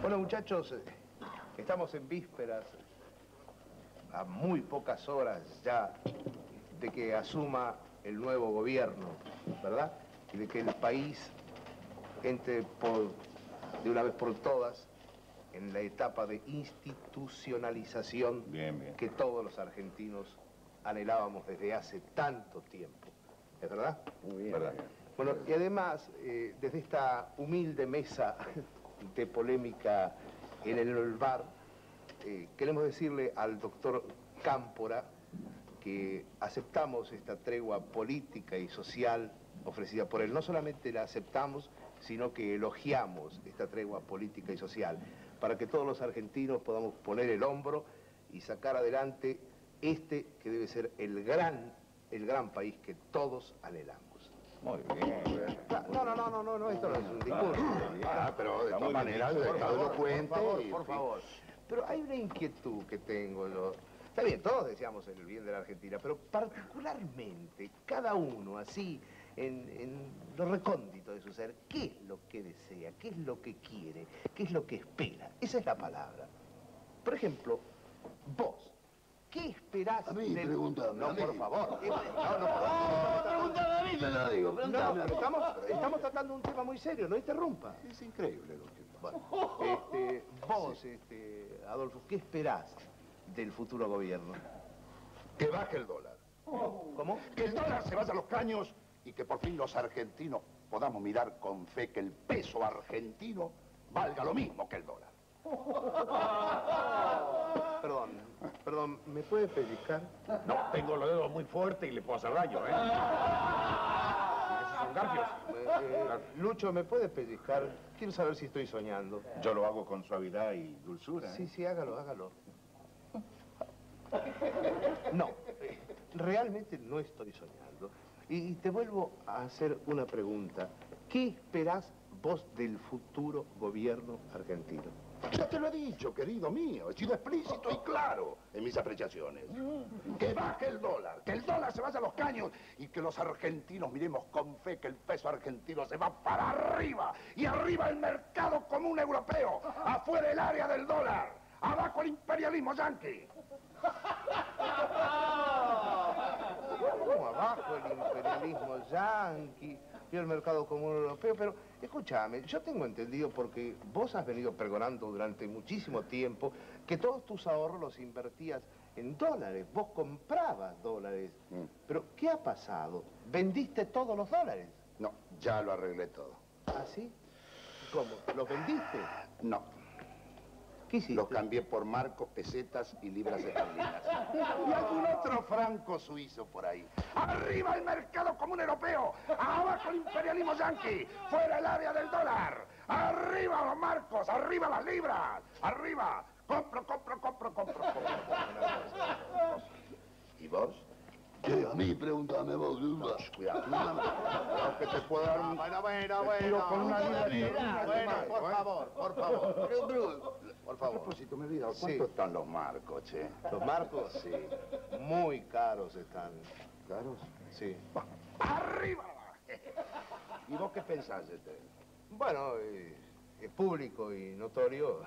Bueno, muchachos, estamos en vísperas, a muy pocas horas ya de que asuma el nuevo gobierno, ¿verdad? Y de que el país entre de una vez por todas en la etapa de institucionalización que todos los argentinos anhelábamos desde hace tanto tiempo. ¿Es verdad? Muy bien. ¿Verdad? Bueno, y además, desde esta humilde mesa de polémica en el bar, queremos decirle al doctor Cámpora que aceptamos esta tregua política y social ofrecida por él. No solamente la aceptamos, sino que elogiamos esta tregua política y social para que todos los argentinos podamos poner el hombro y sacar adelante este que debe ser el gran país que todos anhelamos. Muy bien. No, esto no es un discurso. Pero de todas maneras, cada uno cuenta. Por favor. Pero hay una inquietud que tengo yo. Está bien, todos deseamos el bien de la Argentina, pero particularmente, cada uno así, en lo recóndito de su ser, ¿qué es lo que desea? ¿Qué es lo que quiere? ¿Qué es lo que espera? Esa es la palabra. Por ejemplo, vos. ¿Qué esperás? A mí, del... pregúntame. No, a mí. Por favor. No, pregúntame a mí. Te lo digo, pregúntame. No, estamos tratando un tema muy serio, no interrumpa. Es increíble lo que pasa. Bueno, vos, sí. Adolfo, ¿qué esperás del futuro gobierno? Que baje el dólar. Oh. ¿Cómo? Que el dólar se vaya a los caños y que por fin los argentinos podamos mirar con fe que el peso argentino valga lo mismo que el dólar. Perdón, ¿me puede pellizcar? No, tengo los dedos muy fuertes y le puedo hacer daño, ¿eh? Esos son garfios. Lucho, ¿me puede pellizcar? Quiero saber si estoy soñando. Yo lo hago con suavidad y dulzura. Sí, hágalo. No, realmente no estoy soñando. Y te vuelvo a hacer una pregunta. ¿Qué esperás vos del futuro gobierno argentino? Ya te lo he dicho, querido mío. He sido explícito y claro en mis apreciaciones. Que baje el dólar, que el dólar se vaya a los caños y que los argentinos miremos con fe que el peso argentino se va para arriba. Y arriba el mercado común europeo, afuera el área del dólar, abajo el imperialismo yanqui. ¿Cómo abajo el imperialismo yanqui? Y el mercado común europeo, pero escúchame, yo tengo entendido porque vos has venido pregonando durante muchísimo tiempo que todos tus ahorros los invertías en dólares, vos comprabas dólares, pero ¿qué ha pasado? ¿Vendiste todos los dólares? No, ya lo arreglé todo. ¿Ah, sí? ¿Cómo? ¿Los vendiste? No. ¿Qué hiciste? Los cambié por marcos, pesetas y libras esterlinas. Y algún otro franco suizo por ahí. ¡Arriba el mercado común europeo! ¡Abajo el imperialismo yanqui! ¡Fuera el área del dólar! ¡Arriba los marcos! ¡Arriba las libras! ¡Arriba! ¡Compro! ¿Y vos? ¿Qué? A mí, pregúntame vos, Luba. Cuidado. Que te puedo dar un... Bueno. Con una librería. Bueno, por favor. Por favor. A propósito, mi vida, ¿cuánto están los marcos, che? ¿Los marcos? Sí. Muy caros están. ¿Caros? Sí. ¡Arriba! ¿Y vos qué pensás, este? Bueno, es público y notorio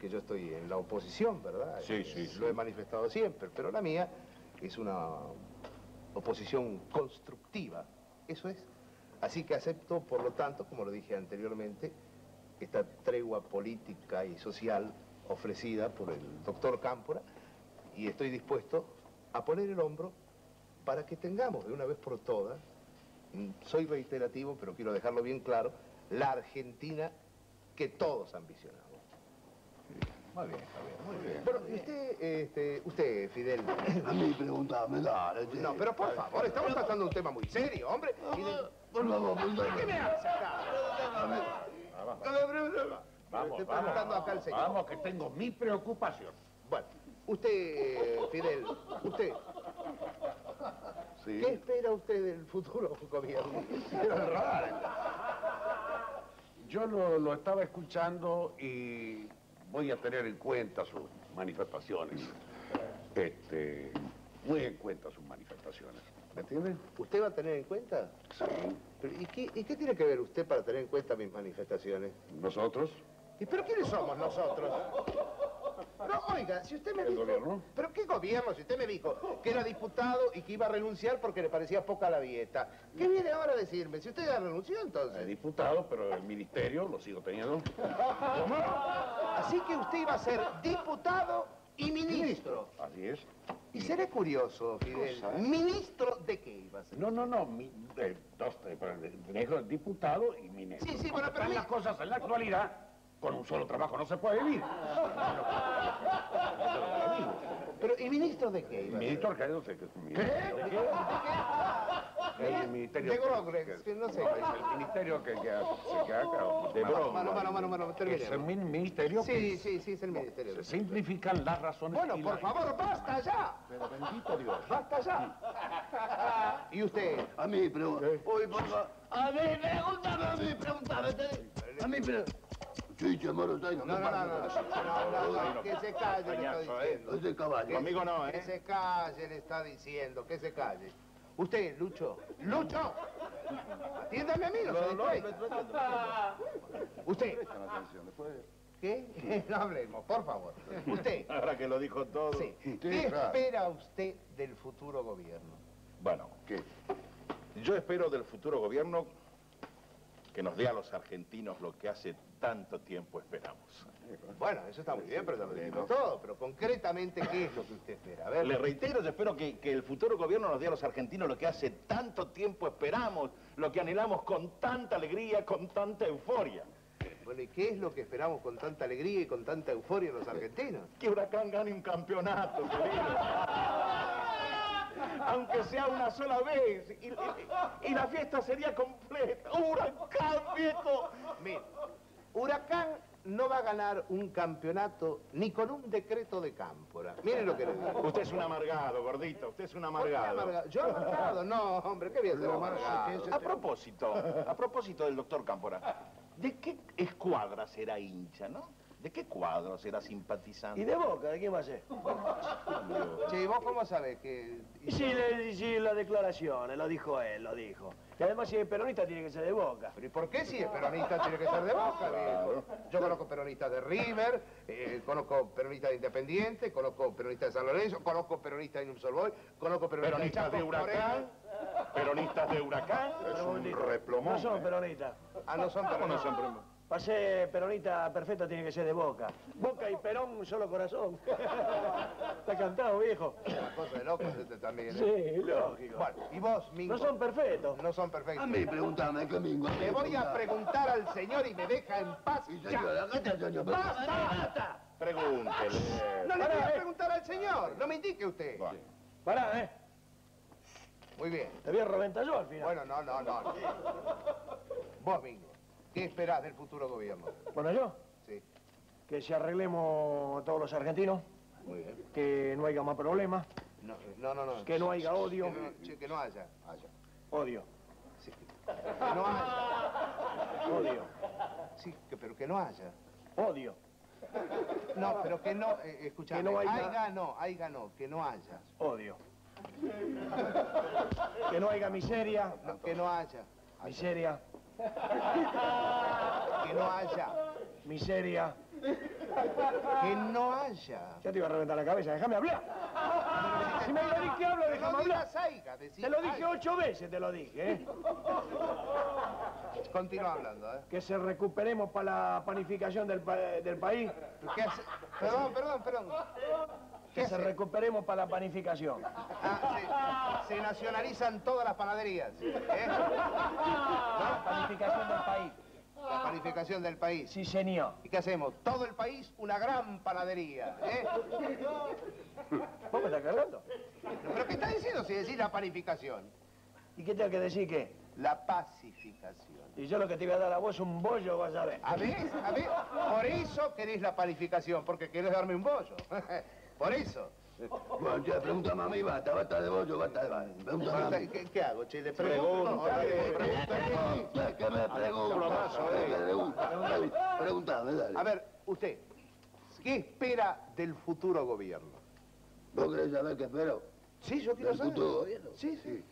que yo estoy en la oposición, ¿verdad? Sí. Lo he manifestado siempre, pero la mía es una oposición constructiva. Eso es. Así que acepto, por lo tanto, como lo dije anteriormente, esta tregua política y social ofrecida por el doctor Cámpora, y estoy dispuesto a poner el hombro para que tengamos de una vez por todas, soy reiterativo, pero quiero dejarlo bien claro, la Argentina que todos ambicionamos. Muy bien. Bueno, y usted, Fidel... A mí preguntame, dale. No, pero por favor, estamos tratando un tema muy serio, hombre. Por favor, pregúntame. ¿Qué me haces acá? Vamos, estoy preguntando acá al señor. Vamos, que tengo mi preocupación. Bueno, usted, Fidel, usted... Sí. ¿Qué espera usted del futuro gobierno? Yo lo estaba escuchando y... voy a tener en cuenta sus manifestaciones. Muy en cuenta sus manifestaciones. ¿Me entiende? ¿Usted va a tener en cuenta? Sí. Pero, ¿y qué tiene que ver usted para tener en cuenta mis manifestaciones? ¿Nosotros? ¿Y pero quiénes somos nosotros? No, oiga, si usted me dijo... ¿El gobierno? ¿Pero qué gobierno? Si usted me dijo que era diputado y que iba a renunciar porque le parecía poca la dieta. ¿Qué viene ahora a decirme? Si usted ya renunció, entonces... Diputado, pero el ministerio lo sigo teniendo. ¿Cómo? Así que usted iba a ser diputado y ministro. Así es. Y seré curioso, Fidel. ¿Ministro de qué iba a ser? No. Dejo diputado y ministro. Sí, bueno, pero... Las cosas en la actualidad... Con un solo trabajo no se puede vivir. Pero, ¿y ministro de qué? Ministro Arcadio, no sé qué es un ministro. ¿Qué? El ministerio... De Grogrex, no sé. El ministerio que se acaba de Grogrex. Mano, terminemos. ¿Es el ministerio? Sí, es el ministerio. Se simplifican las razones... Bueno, por favor, basta ya. Pero bendito Dios. Basta ya. ¿Y usted? A mí, pero... Uy, por favor. A mí, pregúntame. Sí, chamorro, está ahí. No, que se calle, le está diciendo. Ese caballo. Conmigo no, ¿eh? Que se calle, le está diciendo, que se calle. Usted, Lucho. ¡Lucho! Atiéndame a mí, no se distraiga. Usted. ¿Qué? No hablemos, por favor. Usted. Ahora que lo dijo todo. Sí. ¿Qué espera usted del futuro gobierno? Bueno, ¿qué? Yo espero del futuro gobierno que nos dé a los argentinos lo que hace tanto tiempo esperamos. Bueno, eso está muy bien, pero te lo digo todo. Pero concretamente, ¿qué es lo que usted espera? A ver. Le reitero, yo espero que el futuro gobierno nos dé a los argentinos lo que hace tanto tiempo esperamos, lo que anhelamos con tanta alegría, con tanta euforia. Bueno, ¿y qué es lo que esperamos con tanta alegría y con tanta euforia los argentinos? Que Huracán gane un campeonato, aunque sea una sola vez, y la fiesta sería completa. ¡Huracán, viejo! Mira, Huracán no va a ganar un campeonato ni con un decreto de Cámpora. Miren lo que le digo. Usted es un amargado, gordito. Usted es un amargado. ¿Yo amargado? No, hombre, ¿qué voy a hacer amargado? A propósito del doctor Cámpora, ¿de qué escuadra será hincha, no? ¿De qué cuadro será simpatizante? ¿Y de Boca? ¿De qué va a ser? Che, ¿vos cómo sabés que...? Sí, las declaraciones, lo dijo él, lo dijo. Y además, si es peronista, tiene que ser de Boca. ¿Pero y por qué si es peronista, tiene que ser de Boca? Claro. Yo conozco peronistas de River, conozco peronistas de Independiente, conozco peronistas de San Lorenzo, conozco peronistas de Inum Solboy, conozco peronistas de Huracán. ¿Peronistas de Huracán? Es un replomón. No son peronistas. Ah, no son peronistas. No son peronistas. Para ser peronista perfecta tiene que ser de Boca. Boca y Perón, un solo corazón. Está cantado, viejo. Una cosa de locos este también, ¿eh? Sí, lógico. Bueno, ¿y vos, Mingo? No son perfectos. No son perfectos. A mí pregúntame, ¿qué Mingo? Le voy a preguntar al señor y me deja en paz. ¡Basta! Pregúntele. No le voy a preguntar al señor. No me indique usted. Vale. Pará, ¿eh? Muy bien. Te voy a reventar yo al final. Bueno, no. Vos, Mingo. ¿Qué esperás del futuro gobierno? Bueno, ¿yo? Sí. Que se arreglemos todos los argentinos. Muy bien. Que no haya más problemas. No. Que no haya odio. Que no haya. Odio. Sí. Que no haya. Odio. Sí, pero que no haya. Odio. No, pero que no... escuchame, que no haya... Hay ganó. Que no haya. Odio. Que no haya miseria. No, que no haya. Miseria. Que no haya miseria. Que no haya. Ya te iba a reventar la cabeza, déjame hablar. Si me pedís que hablo, déjame hablar. Te lo dije 8 veces, te lo dije, ¿eh? Continúa hablando, ¿eh? Que se recuperemos para la panificación del país. Perdón. Que se recuperemos para la panificación. Ah, se nacionalizan todas las panaderías. ¿Eh? La panificación del país. La panificación del país. Sí, señor. ¿Y qué hacemos? Todo el país una gran panadería. ¿Eh? ¿Vos me estás cargando? ¿Pero qué estás diciendo si decís la panificación? ¿Y qué tengo que decir qué? La pacificación. Y yo lo que te voy a dar a vos es un bollo, vas a ver. A ver, por eso querés la panificación, porque querés darme un bollo. Por eso. Bueno, ya pregunta mami, basta de bollo, basta de... ¿Qué hago, che? Le pregunto. Que me pregunta. Preguntame, dale. A ver, usted, ¿qué espera del futuro gobierno? ¿Vos querés saber qué espero? Sí, yo quiero saber. ¿Del futuro gobierno? Sí.